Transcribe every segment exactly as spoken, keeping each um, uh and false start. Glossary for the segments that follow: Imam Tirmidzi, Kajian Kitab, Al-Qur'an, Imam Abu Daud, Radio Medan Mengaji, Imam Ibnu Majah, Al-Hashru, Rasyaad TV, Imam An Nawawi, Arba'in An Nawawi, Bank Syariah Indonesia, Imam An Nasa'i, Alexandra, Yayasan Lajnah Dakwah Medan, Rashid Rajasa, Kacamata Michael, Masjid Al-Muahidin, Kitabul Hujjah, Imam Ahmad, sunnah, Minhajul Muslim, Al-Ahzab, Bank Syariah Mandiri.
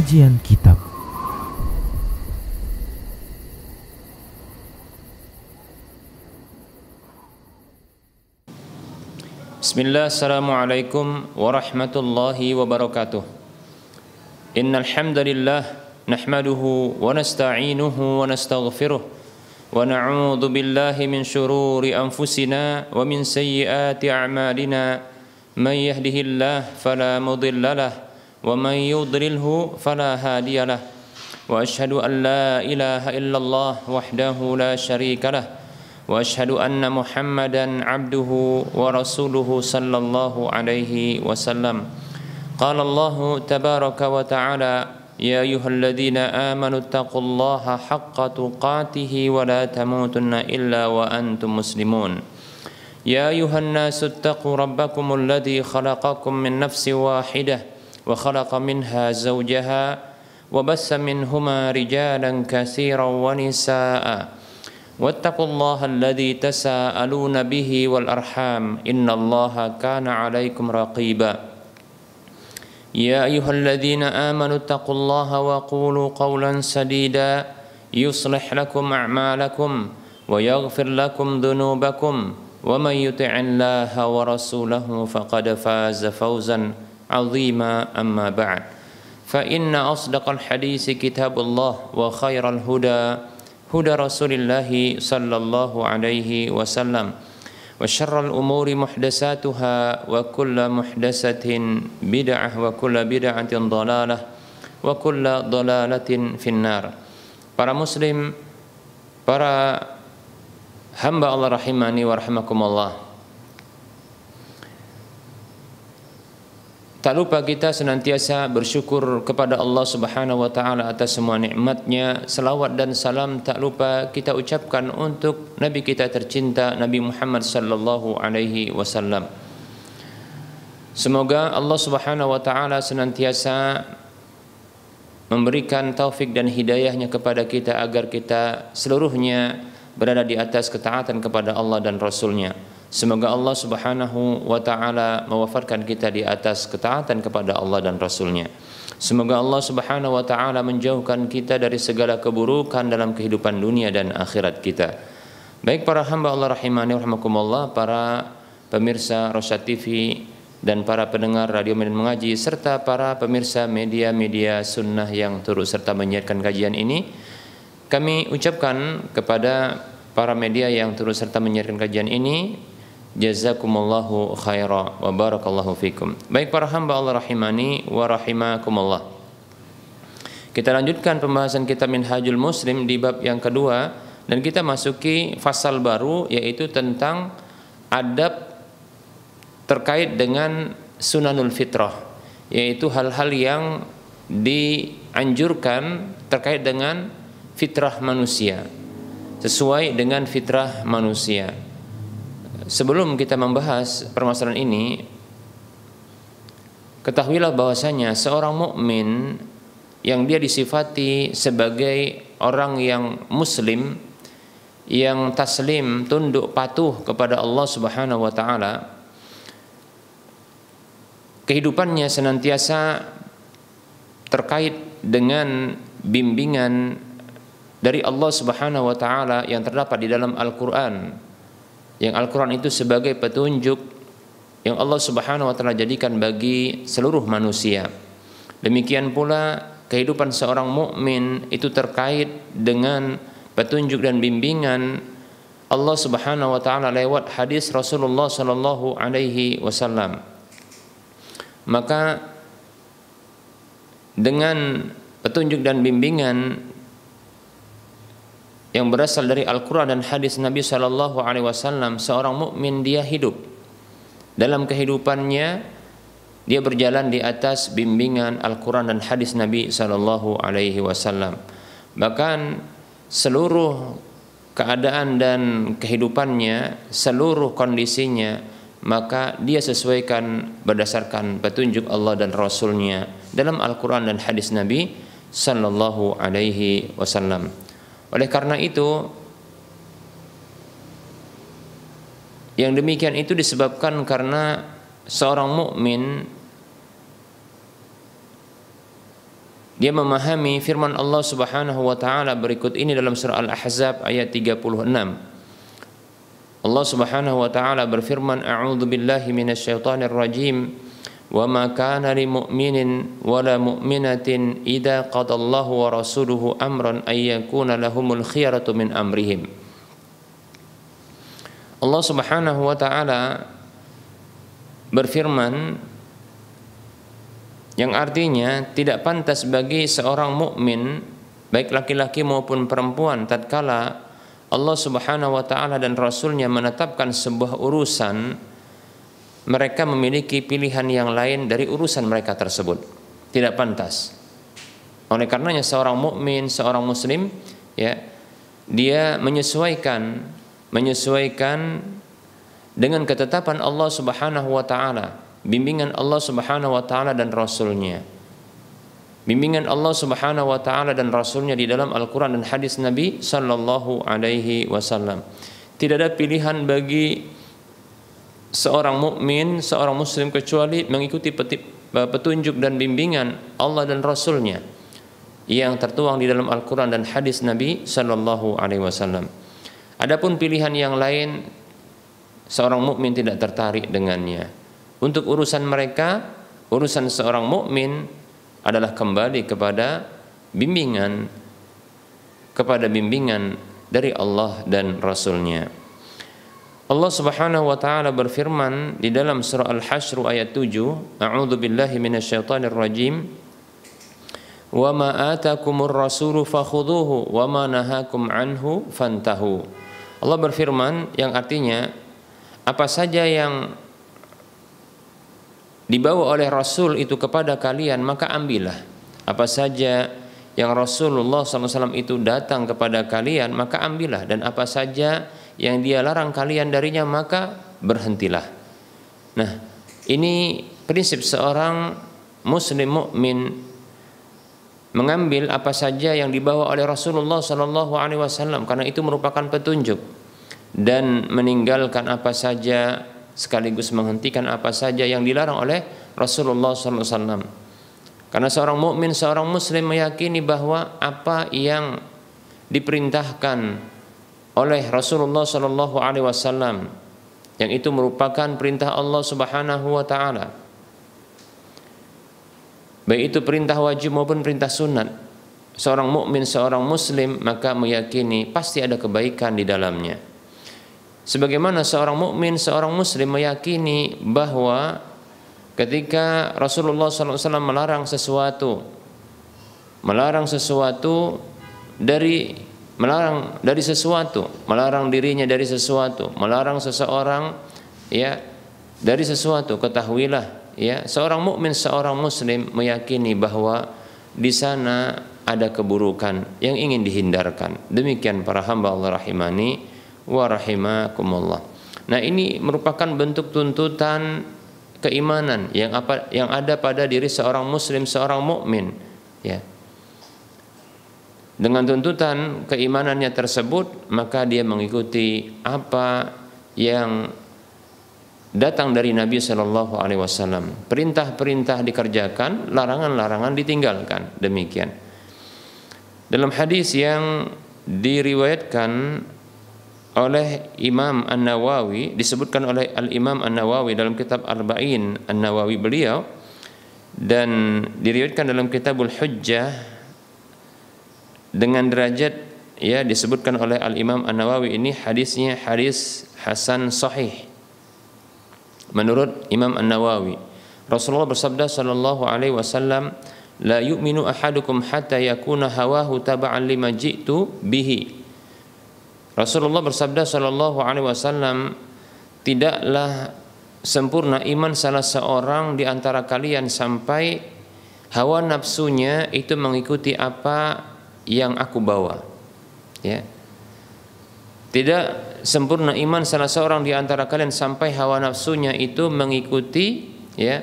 Kajian Kitab. Bismillah, assalamualaikum warahmatullahi wabarakatuh. Innal hamdalillah nahmaduhu wa nasta'inuhu wa nastaghfiruh wa na'udzu billahi min shururi anfusina wa min sayyiati a'malina. May yahdihillahu fala mudhillalah wa man yudlilhu fala hadiyalah, wa ashhadu an la ilaha illallah wahdahu la syarikalah, wa ashhadu anna muhammadan abduhu wa rasuluhu sallallahu alaihi wasallam. Qala Allahu tabaraka wa ta'ala, ya ayyuhalladhina amanu taqullaha haqqa tuqatihi wa la tamutunna illa wa antum muslimun. Ya ayyuhannasu taqu rabbakumul ladzi khalaqakum min nafsin wahidah wa khalaqa minha zawjaha wa bassa minhuma rijalan katsiran wa nisaa, wattaqullaha alladzi tasaaluna bihi wal arham, innallaha kana 'alaikum raqiba. Ya ayyuhalladzina amanu taqullaha wa qulu qawlan sadida yuslih lakum a'malakum wa yaghfir lakum dhunubakum wa may yuti'illaha wa rasulahu faqad faza fawzan عظيما أما بعد فإن أصدق الحديث كتاب الله وخير الهدى هدى رسول الله صلى الله عليه وسلم وشر الأمور محدثاتها وكل محدثة بدعة وكل بدعة ضلالة وكل ضلالة في النار. Para muslim, para hamba Allah rahimani wa rahimakumullah, tak lupa kita senantiasa bersyukur kepada Allah Subhanahu wa taala atas semua nikmatnya. Selawat dan salam tak lupa kita ucapkan untuk nabi kita tercinta, Nabi Muhammad sallallahu alaihi wasallam. Semoga Allah Subhanahu wa taala senantiasa memberikan taufik dan hidayahnya kepada kita agar kita seluruhnya berada di atas ketaatan kepada Allah dan Rasulnya. Semoga Allah Subhanahu wa taala mewafatkan kita di atas ketaatan kepada Allah dan Rasulnya. Semoga Allah Subhanahu wa taala menjauhkan kita dari segala keburukan dalam kehidupan dunia dan akhirat kita. Baik para hamba Allah rahimani warahmatullah, para pemirsa Rasyaad T V dan para pendengar Radio Medan Mengaji, serta para pemirsa media-media sunnah yang turut serta menyiarkan kajian ini, kami ucapkan kepada para media yang turut serta menyiarkan kajian ini, jazakumullahu khaira wa barakallahu fikum. Baik para hamba Allah rahimani wa rahimakumullah, kita lanjutkan pembahasan kita Minhajul Muslim di bab yang kedua, dan kita masuki fasal baru, yaitu tentang adab terkait dengan sunanul fitrah, yaitu hal-hal yang dianjurkan terkait dengan fitrah manusia, sesuai dengan fitrah manusia. Sebelum kita membahas permasalahan ini, ketahuilah bahwasanya seorang mukmin yang dia disifati sebagai orang yang muslim, yang taslim, tunduk patuh kepada Allah Subhanahu wa taala, kehidupannya senantiasa terkait dengan bimbingan dari Allah Subhanahu wa taala yang terdapat di dalam Al-Qur'an. Yang Al-Qur'an itu sebagai petunjuk yang Allah Subhanahu wa taala jadikan bagi seluruh manusia. Demikian pula kehidupan seorang mukmin itu terkait dengan petunjuk dan bimbingan Allah Subhanahu wa taala lewat hadis Rasulullah sallallahu alaihi wasallam. Maka dengan petunjuk dan bimbingan yang berasal dari Al-Qur'an dan hadis Nabi sallallahu alaihi wasallam, seorang mukmin dia hidup dalam kehidupannya, dia berjalan di atas bimbingan Al-Qur'an dan hadis Nabi sallallahu alaihi wasallam. Bahkan seluruh keadaan dan kehidupannya, seluruh kondisinya, maka dia sesuaikan berdasarkan petunjuk Allah dan Rasulnya dalam Al-Qur'an dan hadis Nabi sallallahu alaihi wasallam. Oleh karena itu, yang demikian itu disebabkan karena seorang mukmin dia memahami firman Allah Subhanahu wa taala berikut ini dalam surah Al-Ahzab ayat tiga puluh enam. Allah Subhanahu wa taala berfirman, a'udzubillahi minasyaitonir rajim. Wa ma kana lil mu'minin wala mu'minatin idza qadallahu wa rasuluhu amran ay yakuna lahumul khiyaratu min amrihim. Allah Subhanahu wa taala berfirman yang artinya tidak pantas bagi seorang mukmin, baik laki-laki maupun perempuan, tatkala Allah Subhanahu wa taala dan Rasul-Nya menetapkan sebuah urusan, mereka memiliki pilihan yang lain dari urusan mereka tersebut. Tidak pantas. Oleh karenanya seorang mukmin, seorang muslim, ya, dia menyesuaikan menyesuaikan dengan ketetapan Allah Subhanahu wa taala, bimbingan Allah Subhanahu wa taala dan Rasul-Nya. Bimbingan Allah Subhanahu wa taala dan Rasul-Nya di dalam Al-Qur'an dan hadis Nabi sallallahu alaihi wasallam. Tidak ada pilihan bagi seorang mukmin, seorang muslim kecuali mengikuti petunjuk dan bimbingan Allah dan Rasul-Nya yang tertuang di dalam Al-Qur'an dan hadis Nabi sallallahu alaihi wasallam. Adapun pilihan yang lain, seorang mukmin tidak tertarik dengannya. Untuk urusan mereka, urusan seorang mukmin adalah kembali kepada bimbingan, kepada bimbingan dari Allah dan Rasul-Nya. Allah Subhanahu wa taala berfirman di dalam surah Al-Hashru ayat tujuh, A'udzu billahi minasyaitonir rajim. Wa ma atakumur rasulu fakhudhuhu wa ma nahakum anhu fantahu. Allah berfirman yang artinya apa saja yang dibawa oleh Rasul itu kepada kalian, maka ambillah. Apa saja yang Rasulullah shallallahu alaihi wasallam itu datang kepada kalian, maka ambillah. Dan apa saja yang dia larang kalian darinya, maka berhentilah. Nah, ini prinsip seorang muslim mukmin, mengambil apa saja yang dibawa oleh Rasulullah shallallahu alaihi wasallam, karena itu merupakan petunjuk, dan meninggalkan apa saja sekaligus menghentikan apa saja yang dilarang oleh Rasulullah shallallahu alaihi wasallam. Karena seorang mukmin, seorang muslim meyakini bahwa apa yang diperintahkan oleh Rasulullah shallallahu alaihi wasallam yang itu merupakan perintah Allah Subhanahu wa taala, baik itu perintah wajib maupun perintah sunat, seorang mukmin, seorang muslim maka meyakini pasti ada kebaikan di dalamnya. Sebagaimana seorang mukmin, seorang muslim meyakini bahwa ketika Rasulullah shallallahu alaihi wasallam melarang sesuatu, melarang sesuatu dari melarang dari sesuatu, melarang dirinya dari sesuatu, melarang seseorang ya dari sesuatu, ketahuilah ya, seorang mukmin, seorang muslim meyakini bahwa di sana ada keburukan yang ingin dihindarkan. Demikian para hamba Allah rahimani wa rahimakumullah. Nah, ini merupakan bentuk tuntutan keimanan yang apa yang ada pada diri seorang muslim, seorang mukmin ya. Dengan tuntutan keimanannya tersebut, maka dia mengikuti apa yang datang dari Nabi sallallahu alaihi wasallam. Perintah-perintah dikerjakan, larangan-larangan ditinggalkan. Demikian. Dalam hadis yang diriwayatkan oleh Imam An Nawawi, disebutkan oleh Al Imam An Nawawi dalam kitab Arba'in An Nawawi beliau, dan diriwayatkan dalam Kitabul Hujjah dengan derajat ya, disebutkan oleh Al Imam An Nawawi ini hadisnya hadis hasan sahih. Menurut Imam An Nawawi, Rasulullah bersabda sallallahu alaihi wasallam, la yu'minu ahadukum hatta yakuna hawahu taba'an lima ji'tu bihi. Rasulullah bersabda sallallahu alaihi wasallam, tidaklah sempurna iman salah seorang di antara kalian sampai hawa nafsunya itu mengikuti apa yang aku bawa. Ya. Tidak sempurna iman salah seorang di antara kalian sampai hawa nafsunya itu mengikuti ya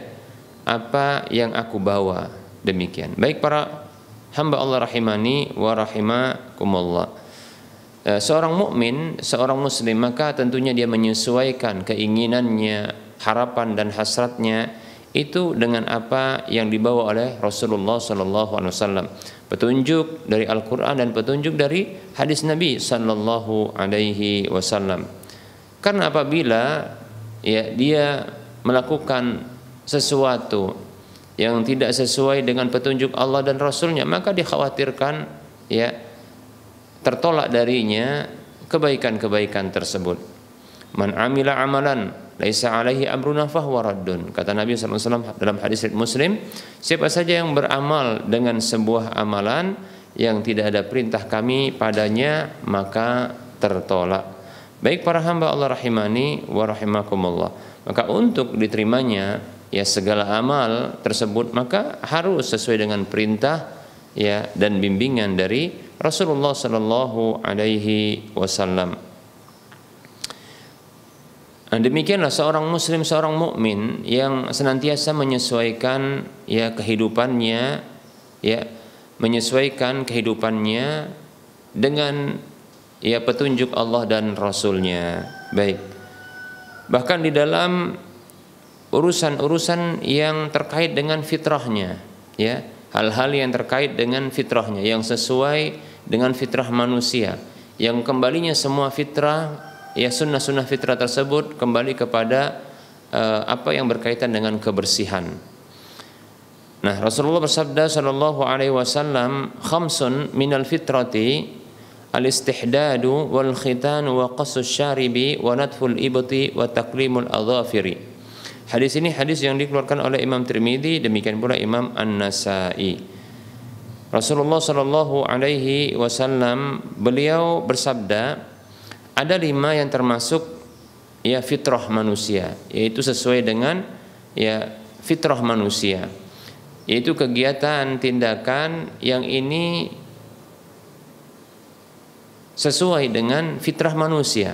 apa yang aku bawa. Demikian. Baik para hamba Allah rahimani wa rahimakumullah. Seorang mukmin, seorang muslim maka tentunya dia menyesuaikan keinginannya, harapan dan hasratnya itu dengan apa yang dibawa oleh Rasulullah sallallahu alaihi wasallam, petunjuk dari Al-Qur'an dan petunjuk dari hadis Nabi sallallahu alaihi wasallam. Karena apabila ya dia melakukan sesuatu yang tidak sesuai dengan petunjuk Allah dan Rasulnya, maka dikhawatirkan ya tertolak darinya kebaikan-kebaikan tersebut. Man amila amalan laisa alaihi amruna fahuwa raddun, kata Nabi sallallahu alaihi wasallam dalam hadis Muslim, siapa saja yang beramal dengan sebuah amalan yang tidak ada perintah kami padanya maka tertolak. Baik para hamba Allah rahimani wa rahimakumullah, maka untuk diterimanya ya segala amal tersebut maka harus sesuai dengan perintah ya dan bimbingan dari Rasulullah sallallahu alaihi wasallam. Demikianlah seorang muslim, seorang mukmin yang senantiasa menyesuaikan ya kehidupannya ya menyesuaikan kehidupannya dengan ya petunjuk Allah dan Rasulnya. Baik, bahkan di dalam urusan-urusan yang terkait dengan fitrahnya ya, hal-hal yang terkait dengan fitrahnya yang sesuai dengan fitrah manusia, yang kembalinya semua fitrah ya sunnah-sunnah fitrah tersebut kembali kepada uh, apa yang berkaitan dengan kebersihan. Nah, Rasulullah bersabda sallallahu alaihi wasallam, khamsun minal fitrati al-istihdadu wal-khitan wa qasus syaribi wa nadful ibti wa taqlimul adhafiri. Hadis ini hadis yang dikeluarkan oleh Imam Tirmidzi, demikian pula Imam An Nasa'i. Rasulullah sallallahu alaihi wasallam beliau bersabda, ada lima yang termasuk ya fitrah manusia, yaitu sesuai dengan ya fitrah manusia, yaitu kegiatan tindakan yang ini sesuai dengan fitrah manusia.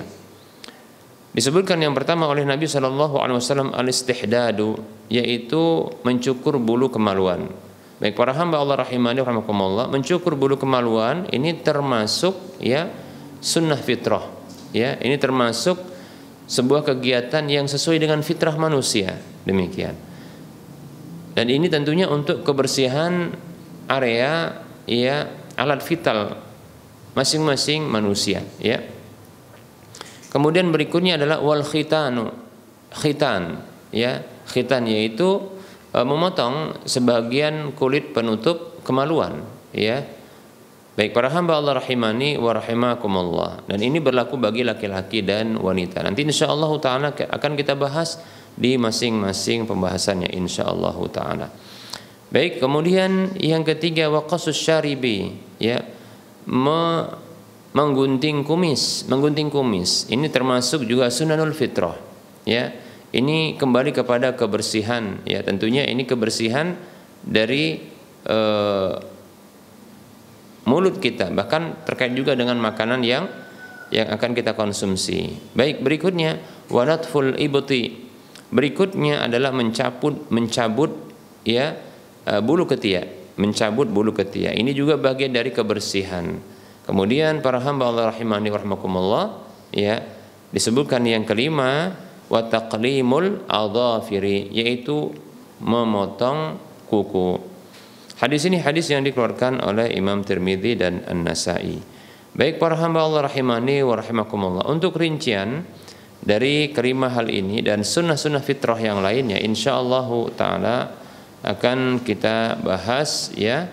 Disebutkan yang pertama oleh Nabi sallallahu alaihi wasallam al-istihdadu, yaitu mencukur bulu kemaluan. Baik para hamba Allah rahimani wa rahimakumullah, mencukur bulu kemaluan ini termasuk ya sunnah fitrah. Ya, ini termasuk sebuah kegiatan yang sesuai dengan fitrah manusia. Demikian. Dan ini tentunya untuk kebersihan area ya alat vital masing-masing manusia ya. Kemudian berikutnya adalah wal khitanu, khitan ya, khitan yaitu e, memotong sebagian kulit penutup kemaluan ya. Baik para hamba Allah rahimani wa rahimakumullah, dan ini berlaku bagi laki-laki dan wanita. Nanti insyaallah taala akan kita bahas di masing-masing pembahasannya insyaallah taala. Baik, kemudian yang ketiga waqasus syaribi ya, Me, menggunting kumis, menggunting kumis. Ini termasuk juga sunanul fitrah, ya. Ini kembali kepada kebersihan, ya. Tentunya ini kebersihan dari e, mulut kita, bahkan terkait juga dengan makanan yang yang akan kita konsumsi. Baik, berikutnya wanatful ibti. Berikutnya adalah mencabut mencabut ya e, bulu ketiak. Mencabut bulu ketiak ini juga bagian dari kebersihan. Kemudian para hamba Allah rahimani wa rahimakumullah ya, disebutkan yang kelima wa taqlimul adhafiri, yaitu memotong kuku. Hadis ini hadis yang dikeluarkan oleh Imam Tirmidzi dan An-Nasa'i. Baik para hamba Allah rahimani wa rahimakumullah, untuk rincian dari kelima hal ini dan sunnah-sunnah fitrah yang lainnya insyaallah taala akan kita bahas ya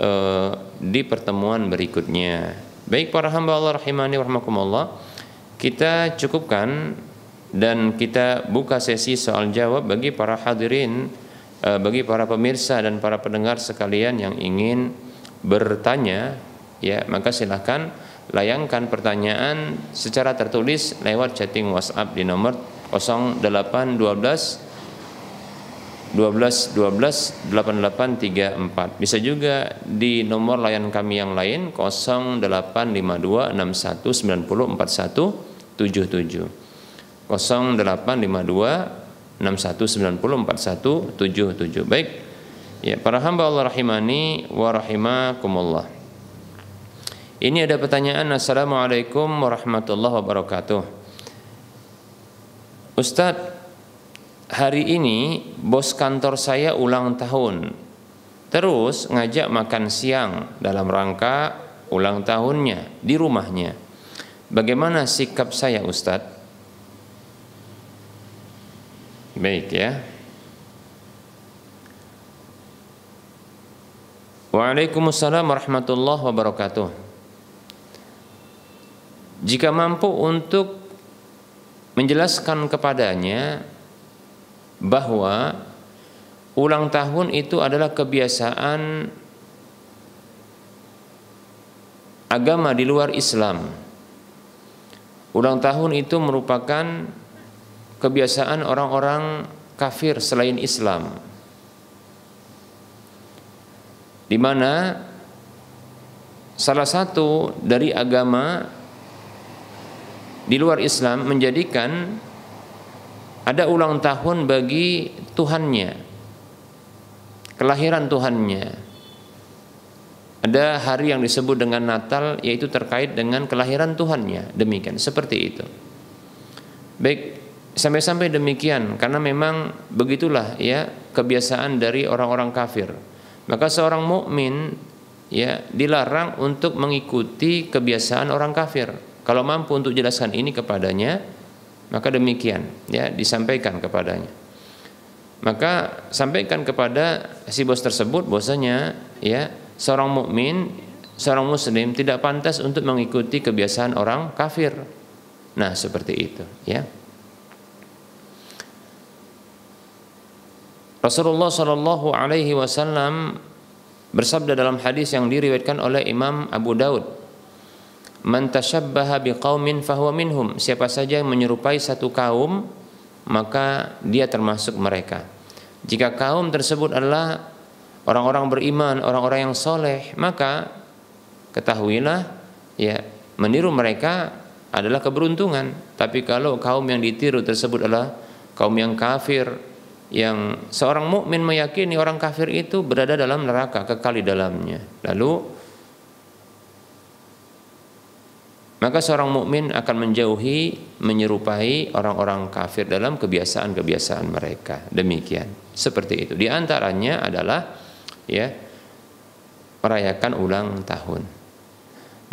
eh, di pertemuan berikutnya. Baik para hamba Allah rahimani wa rahimakumullah, kita cukupkan dan kita buka sesi soal jawab bagi para hadirin, eh, bagi para pemirsa dan para pendengar sekalian yang ingin bertanya ya, maka silahkan layangkan pertanyaan secara tertulis lewat chatting WhatsApp di nomor nol delapan satu dua satu dua satu dua delapan delapan tiga empat. Bisa juga di nomor layan kami yang lain nol delapan lima dua enam satu sembilan nol empat satu tujuh tujuh nol delapan lima dua enam satu sembilan nol empat satu tujuh tujuh. Baik ya para hamba Allah rahimani wa rahimakumullah, ini ada pertanyaan. Assalamualaikum warahmatullahi wabarakatuh Ustadz, hari ini bos kantor saya ulang tahun, terus ngajak makan siang dalam rangka ulang tahunnya di rumahnya. Bagaimana sikap saya, Ustadz? Baik ya. Waalaikumsalam warahmatullahi wabarakatuh. Jika mampu untuk menjelaskan kepadanya bahwa ulang tahun itu adalah kebiasaan agama di luar Islam. Ulang tahun itu merupakan kebiasaan orang-orang kafir selain Islam, di mana salah satu dari agama di luar Islam menjadikan ada ulang tahun bagi Tuhannya, kelahiran Tuhannya. Ada hari yang disebut dengan Natal, yaitu terkait dengan kelahiran Tuhannya. Demikian, seperti itu. Baik, sampai-sampai demikian, karena memang begitulah ya kebiasaan dari orang-orang kafir. Maka seorang mukmin ya dilarang untuk mengikuti kebiasaan orang kafir. Kalau mampu untuk jelaskan ini kepadanya, maka demikian ya disampaikan kepadanya. Maka sampaikan kepada si bos tersebut bahwasanya ya seorang mukmin, seorang muslim tidak pantas untuk mengikuti kebiasaan orang kafir. Nah, seperti itu ya. Rasulullah Shallallahu alaihi wasallam bersabda dalam hadis yang diriwayatkan oleh Imam Abu Daud, "Man tasyabbaha biqaumin fahuwa minhum." Siapa saja yang menyerupai satu kaum, maka dia termasuk mereka. Jika kaum tersebut adalah orang-orang beriman, orang-orang yang soleh, maka ketahuilah ya meniru mereka adalah keberuntungan. Tapi kalau kaum yang ditiru tersebut adalah kaum yang kafir, yang seorang mukmin meyakini orang kafir itu berada dalam neraka, kekal di dalamnya, lalu maka seorang mukmin akan menjauhi, menyerupai orang-orang kafir dalam kebiasaan-kebiasaan mereka. Demikian, seperti itu. Di antaranya adalah ya merayakan ulang tahun.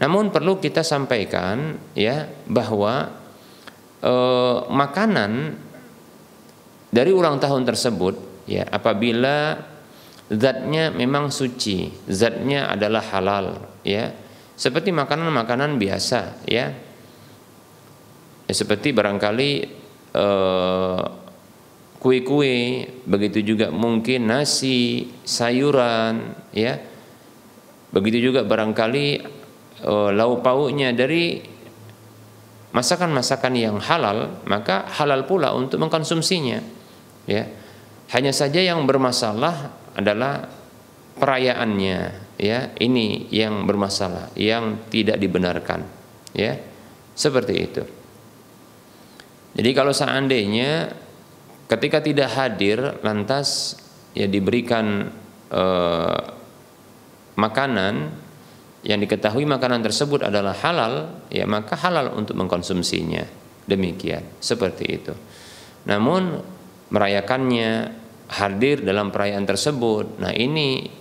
Namun perlu kita sampaikan ya bahwa eh, makanan dari ulang tahun tersebut ya apabila zatnya memang suci, zatnya adalah halal ya. Seperti makanan-makanan biasa ya. Ya seperti barangkali eh, kue-kue, begitu juga mungkin nasi, sayuran ya. Begitu juga barangkali eh, lauk pauknya dari masakan-masakan yang halal, maka halal pula untuk mengkonsumsinya ya. Hanya saja yang bermasalah adalah perayaannya. Ya, ini yang bermasalah, yang tidak dibenarkan, ya, seperti itu. Jadi kalau seandainya ketika tidak hadir, lantas ya diberikan eh, makanan yang diketahui makanan tersebut adalah halal, ya maka halal untuk mengkonsumsinya. Demikian, seperti itu. Namun merayakannya, hadir dalam perayaan tersebut, nah ini.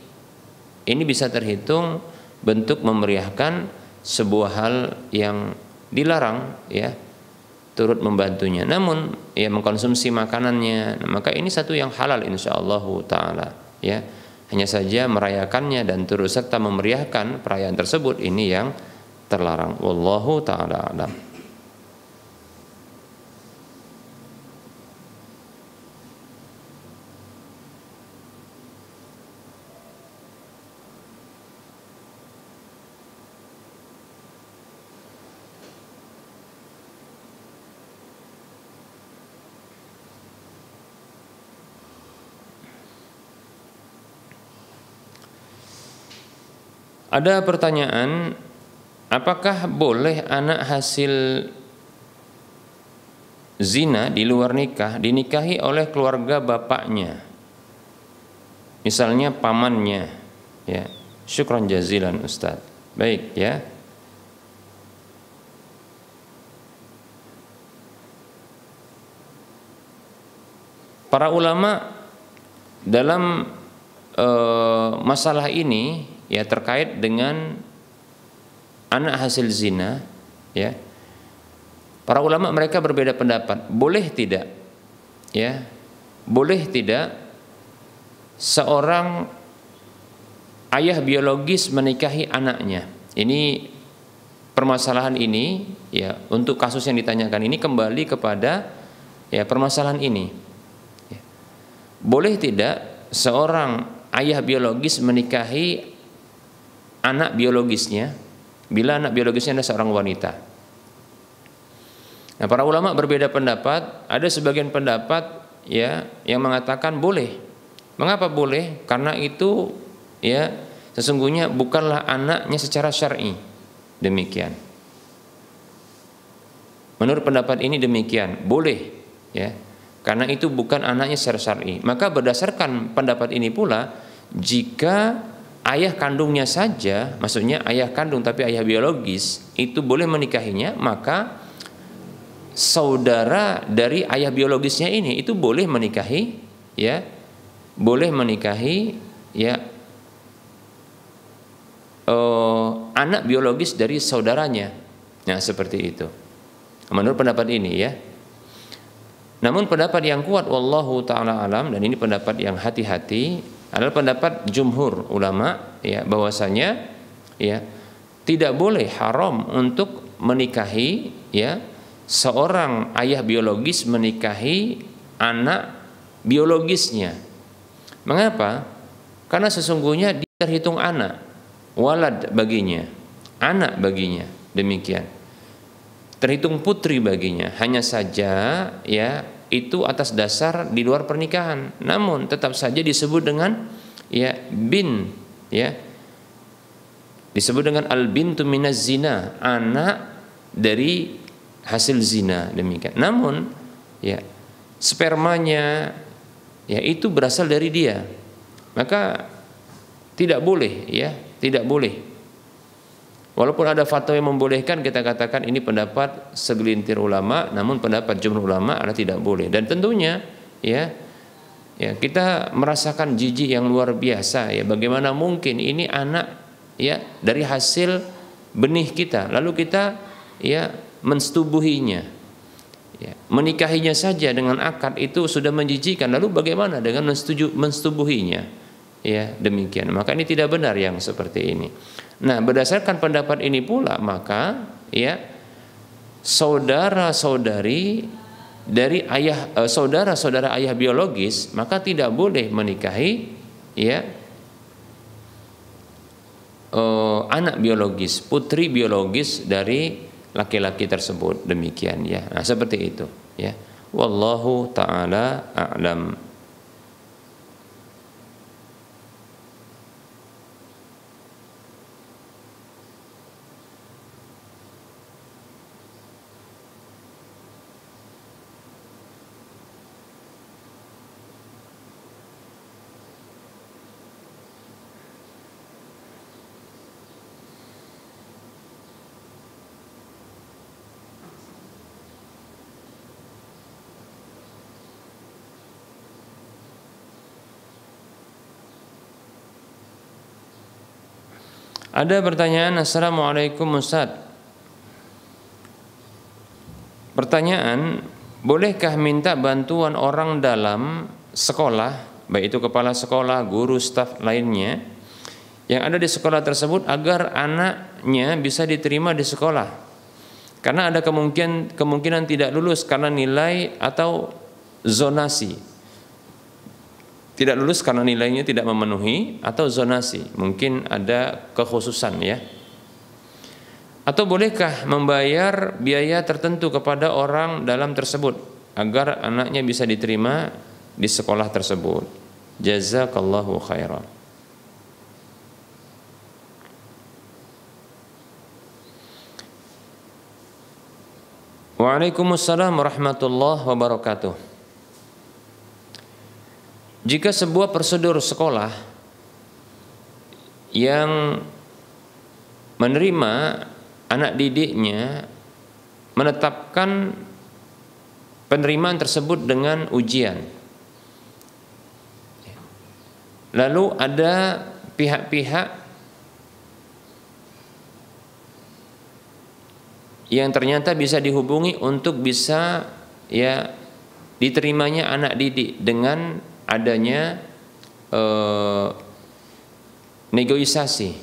Ini bisa terhitung bentuk memeriahkan sebuah hal yang dilarang ya, turut membantunya. Namun ya mengkonsumsi makanannya, nah, maka ini satu yang halal insyaallah taala ya. Hanya saja merayakannya dan turut serta memeriahkan perayaan tersebut ini yang terlarang. Wallahu taala alam. Ada pertanyaan, apakah boleh anak hasil zina di luar nikah dinikahi oleh keluarga bapaknya? Misalnya pamannya, ya. Syukran jazilan Ustaz. Baik, ya. Para ulama dalam e, masalah ini ya terkait dengan anak hasil zina ya. Para ulama mereka berbeda pendapat, boleh tidak ya? Boleh tidak seorang ayah biologis menikahi anaknya. Ini permasalahan ini ya, untuk kasus yang ditanyakan ini kembali kepada ya permasalahan ini. Boleh tidak seorang ayah biologis menikahi anak biologisnya bila anak biologisnya adalah seorang wanita? Nah, para ulama berbeda pendapat. Ada sebagian pendapat ya yang mengatakan boleh. Mengapa boleh? Karena itu ya sesungguhnya bukanlah anaknya secara syar'i. Demikian. Menurut pendapat ini demikian, boleh ya. Karena itu bukan anaknya secara syar'i. Maka berdasarkan pendapat ini pula, jika ayah kandungnya saja, maksudnya ayah kandung tapi ayah biologis, itu boleh menikahinya, maka saudara dari ayah biologisnya ini itu boleh menikahi, ya, boleh menikahi, ya, eh, anak biologis dari saudaranya. Nah, seperti itu. Menurut pendapat ini, ya. Namun pendapat yang kuat wallahu ta'ala alam, dan ini pendapat yang hati-hati, adalah pendapat jumhur ulama ya, bahwasanya ya tidak boleh, haram untuk menikahi ya seorang ayah biologis menikahi anak biologisnya. Mengapa? Karena sesungguhnya dia terhitung anak, walad baginya, anak baginya, demikian. Terhitung putri baginya, hanya saja ya itu atas dasar di luar pernikahan, namun tetap saja disebut dengan ya bin, ya disebut dengan al bintu minaz zina, anak dari hasil zina, demikian. Namun ya spermanya ya itu berasal dari dia, maka tidak boleh ya, tidak boleh. Walaupun ada fatwa yang membolehkan, kita katakan ini pendapat segelintir ulama, namun pendapat jumhur ulama adalah tidak boleh. Dan tentunya ya, ya kita merasakan jijik yang luar biasa ya, bagaimana mungkin ini anak ya dari hasil benih kita, lalu kita ya mensetubuhinya, ya, menikahinya saja dengan akad itu sudah menjijikan, lalu bagaimana dengan mensetuju, mensetubuhinya? Ya demikian. Maka ini tidak benar yang seperti ini. Nah, berdasarkan pendapat ini pula, maka ya saudara-saudari dari ayah eh, saudara-saudara ayah biologis maka tidak boleh menikahi ya eh, anak biologis, putri biologis dari laki-laki tersebut, demikian ya. Nah, seperti itu ya. Wallahu ta'ala a'lam. Ada pertanyaan, assalamualaikum Ustaz. Pertanyaan, bolehkah minta bantuan orang dalam sekolah, baik itu kepala sekolah, guru, staf lainnya yang ada di sekolah tersebut agar anaknya bisa diterima di sekolah? Karena ada kemungkinan kemungkinan tidak lulus karena nilai atau zonasi. Tidak lulus karena nilainya tidak memenuhi atau zonasi, mungkin ada kekhususan ya. Atau bolehkah membayar biaya tertentu kepada orang dalam tersebut agar anaknya bisa diterima di sekolah tersebut? Jazakallahu khairan. Waalaikumsalam warahmatullahi wabarakatuh. Jika sebuah prosedur sekolah yang menerima anak didiknya menetapkan penerimaan tersebut dengan ujian, Lalu ada pihak-pihak yang ternyata bisa dihubungi untuk bisa ya diterimanya anak didik dengan adanya eh, negosiasi.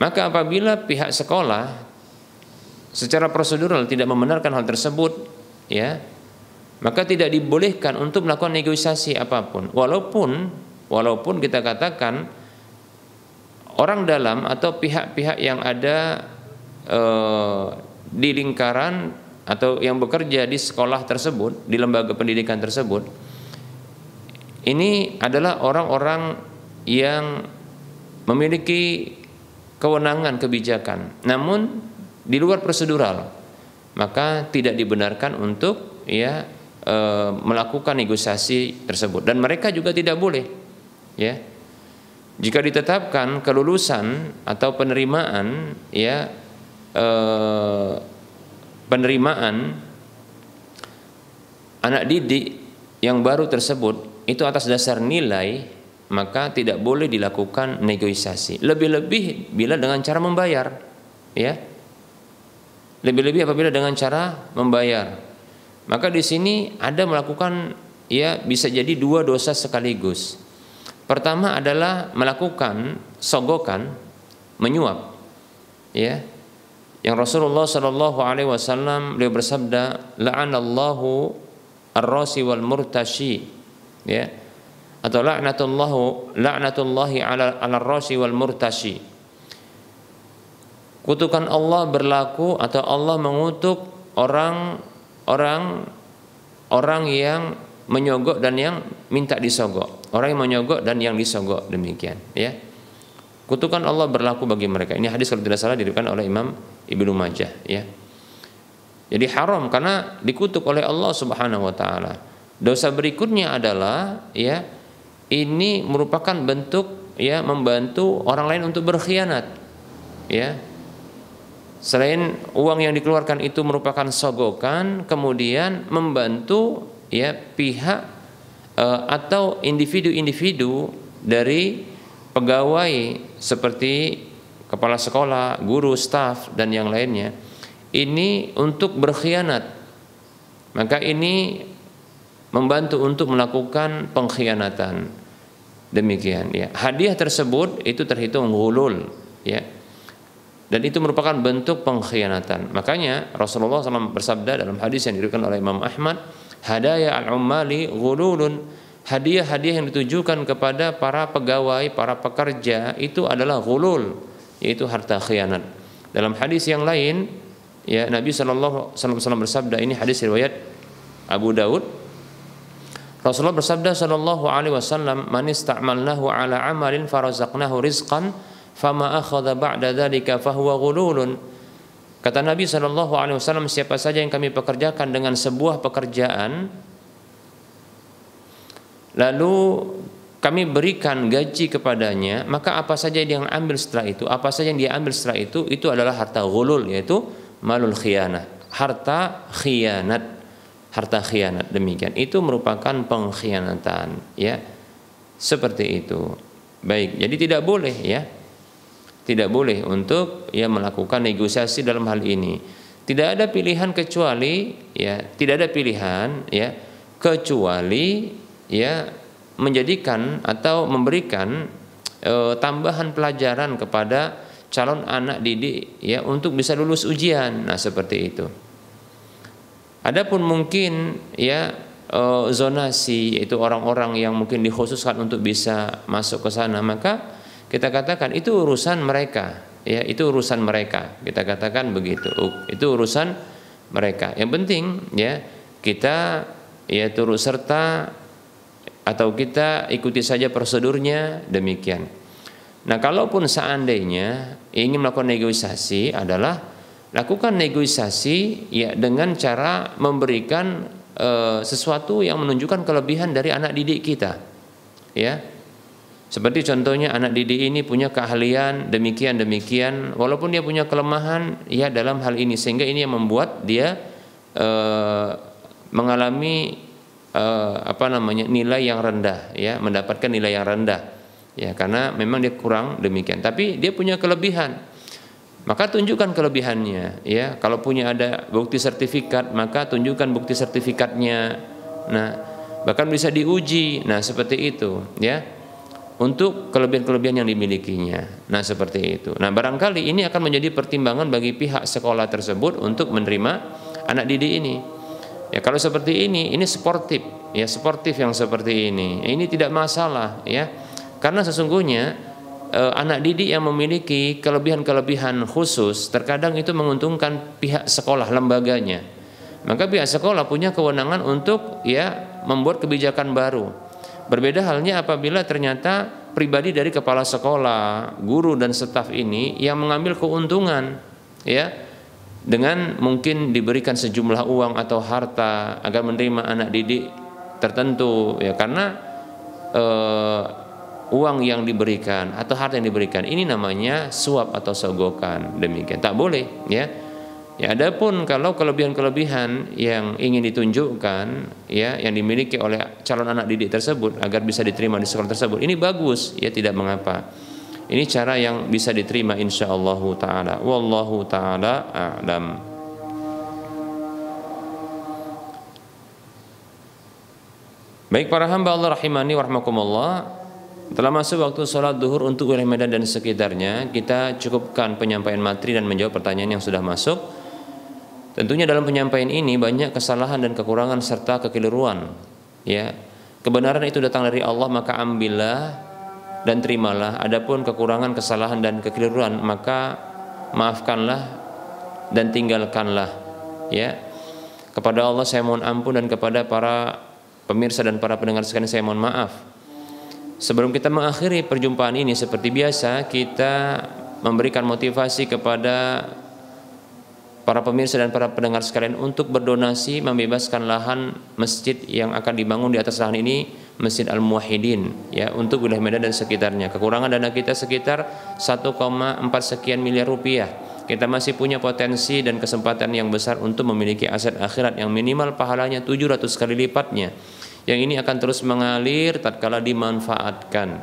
Maka apabila pihak sekolah secara prosedural tidak membenarkan hal tersebut, ya, maka tidak dibolehkan untuk melakukan negosiasi apapun. Walaupun walaupun kita katakan orang dalam atau pihak-pihak yang ada di lingkaran atau yang bekerja di sekolah tersebut, di lembaga pendidikan tersebut, ini adalah orang-orang yang memiliki kewenangan kebijakan, namun di luar prosedural, maka tidak dibenarkan untuk ya e, melakukan negosiasi tersebut, dan mereka juga tidak boleh ya. Jika ditetapkan kelulusan atau penerimaan ya Eh, penerimaan anak didik yang baru tersebut itu atas dasar nilai, maka tidak boleh dilakukan negosiasi, lebih-lebih bila dengan cara membayar ya, lebih-lebih apabila dengan cara membayar. Maka di sini ada melakukan ya bisa jadi dua dosa sekaligus. Pertama adalah melakukan sogokan, menyuap ya. Yang Rasulullah sallallahu alaihi wasallam beliau bersabda, la'anallahu ar-rasi wal murtashi, ya, atau la'natullahu la'natullahi 'ala ar-rasi wal murtashi. Kutukan Allah berlaku atau Allah mengutuk orang orang orang yang menyogok dan yang minta disogok, orang yang menyogok dan yang disogok, demikian ya. Kutukan Allah berlaku bagi mereka. Ini hadis kalau tidak salah diriwayatkan oleh Imam Ibnu Majah ya. Jadi haram karena dikutuk oleh Allah Subhanahu wa taala. Dosa berikutnya adalah ya ini merupakan bentuk ya membantu orang lain untuk berkhianat ya. Selain uang yang dikeluarkan itu merupakan sogokan, kemudian membantu ya pihak eh, atau individu-individu dari pegawai seperti kepala sekolah, guru, staf, dan yang lainnya, ini untuk berkhianat. Maka ini membantu untuk melakukan pengkhianatan. Demikian ya. Hadiah tersebut itu terhitung ghulul ya. Dan itu merupakan bentuk pengkhianatan. Makanya Rasulullah shallallahu alaihi wasallam bersabda dalam hadis yang diriwayatkan oleh Imam Ahmad, hadaya al-ummali ghululun. Hadiah-hadiah yang ditujukan kepada para pegawai, para pekerja itu adalah ghulul, yaitu harta khianat. Dalam hadis yang lain, ya Nabi sallallahu alaihi wasallam bersabda, ini hadis riwayat Abu Daud. Rasulullah bersabda sallallahu alaihi wasallam, "Man ista'malnahu 'ala 'amalin farazaqnahu rizqan, fama akhadha ba'da dzalika fahuwa ghululun." Kata Nabi sallallahu alaihi wasallam, siapa saja yang kami pekerjakan dengan sebuah pekerjaan, lalu kami berikan gaji kepadanya, maka apa saja yang dia ambil setelah itu, apa saja yang dia ambil setelah itu, itu adalah harta ghulul, yaitu malul khianat, harta khianat, harta khianat. Demikian, itu merupakan pengkhianatan, ya, seperti itu. Baik, jadi tidak boleh, ya, tidak boleh untuk ya melakukan negosiasi dalam hal ini. Tidak ada pilihan kecuali, ya, tidak ada pilihan, ya, kecuali ya menjadikan atau memberikan e, tambahan pelajaran kepada calon anak didik ya untuk bisa lulus ujian. Nah, seperti itu. Adapun mungkin ya e, zonasi, yaitu orang-orang yang mungkin dikhususkan untuk bisa masuk ke sana, maka kita katakan itu urusan mereka, ya, itu urusan mereka. Kita katakan begitu. Itu urusan mereka. Yang penting ya kita ya turut serta atau kita ikuti saja prosedurnya, demikian. Nah, kalaupun seandainya ingin melakukan negosiasi adalah lakukan negosiasi ya dengan cara memberikan e, sesuatu yang menunjukkan kelebihan dari anak didik kita. Ya. Seperti contohnya anak didik ini punya keahlian demikian demikian, walaupun dia punya kelemahan ya dalam hal ini, sehingga ini yang membuat dia e, mengalami eh, apa namanya nilai yang rendah, ya, mendapatkan nilai yang rendah, ya, karena memang dia kurang demikian. Tapi dia punya kelebihan, maka tunjukkan kelebihannya, ya. Kalau punya ada bukti sertifikat, maka tunjukkan bukti sertifikatnya. Nah, bahkan bisa diuji. Nah, seperti itu, ya, untuk kelebihan-kelebihan yang dimilikinya. Nah, seperti itu. Nah, barangkali ini akan menjadi pertimbangan bagi pihak sekolah tersebut untuk menerima anak didik ini. Ya, kalau seperti ini, ini sportif, ya, sportif yang seperti ini. Ini tidak masalah, ya. Karena sesungguhnya eh, anak didik yang memiliki kelebihan-kelebihan khusus terkadang itu menguntungkan pihak sekolah lembaganya. Maka pihak sekolah punya kewenangan untuk, ya, membuat kebijakan baru. Berbeda halnya apabila ternyata pribadi dari kepala sekolah, guru dan staf ini yang mengambil keuntungan, ya, dengan mungkin diberikan sejumlah uang atau harta agar menerima anak didik tertentu, ya, karena eh, uang yang diberikan atau harta yang diberikan ini namanya suap atau sogokan, demikian tak boleh, ya. Ya, adapun kalau kelebihan-kelebihan yang ingin ditunjukkan, ya, yang dimiliki oleh calon anak didik tersebut agar bisa diterima di sekolah tersebut, ini bagus, ya, tidak mengapa. Ini cara yang bisa diterima insyaallah taala. Wallahu taala a'lam. Baik, para hamba Allah rahimani wa rahmakumullah, telah masuk waktu sholat duhur untuk wilayah Medan dan sekitarnya. Kita cukupkan penyampaian materi dan menjawab pertanyaan yang sudah masuk. Tentunya dalam penyampaian ini banyak kesalahan dan kekurangan serta kekeliruan, ya. Kebenaran itu datang dari Allah, maka ambillah dan terimalah. Adapun kekurangan, kesalahan dan kekeliruan, maka maafkanlah dan tinggalkanlah, ya. Kepada Allah saya mohon ampun dan kepada para pemirsa dan para pendengar sekalian saya mohon maaf. Sebelum kita mengakhiri perjumpaan ini, seperti biasa kita memberikan motivasi kepada para pemirsa dan para pendengar sekalian untuk berdonasi membebaskan lahan masjid yang akan dibangun di atas lahan ini, Masjid Al-Muahidin, ya, untuk wilayah Medan dan sekitarnya. Kekurangan dana kita sekitar satu koma empat sekian miliar rupiah. Kita masih punya potensi dan kesempatan yang besar untuk memiliki aset akhirat yang minimal pahalanya tujuh ratus kali lipatnya. Yang ini akan terus mengalir tatkala dimanfaatkan,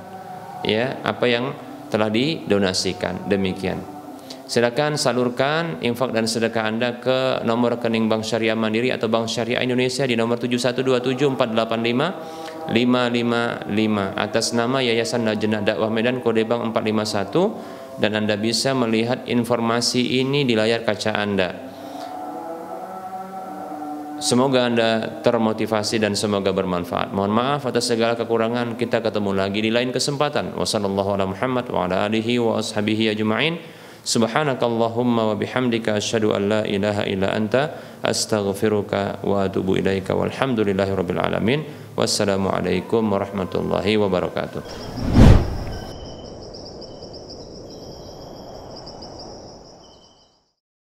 ya, apa yang telah didonasikan, demikian. Silakan salurkan infak dan sedekah Anda ke nomor rekening Bank Syariah Mandiri atau Bank Syariah Indonesia di nomor tujuh satu dua tujuh empat delapan lima lima lima lima atas nama Yayasan Lajnah Dakwah Medan, kode bank empat lima satu, dan Anda bisa melihat informasi ini di layar kaca Anda. Semoga Anda termotivasi dan semoga bermanfaat. Mohon maaf atas segala kekurangan. Kita ketemu lagi di lain kesempatan. Wassallallahu ala Muhammad wa ala alihi wa ashabihi ajma'in. Subhanakallahumma wa bihamdika asyhadu an la ilaha illa anta astaghfiruka wa atubu ilaika. Walhamdulillahi rabbil alamin. Wassalamualaikum warahmatullahi wabarakatuh.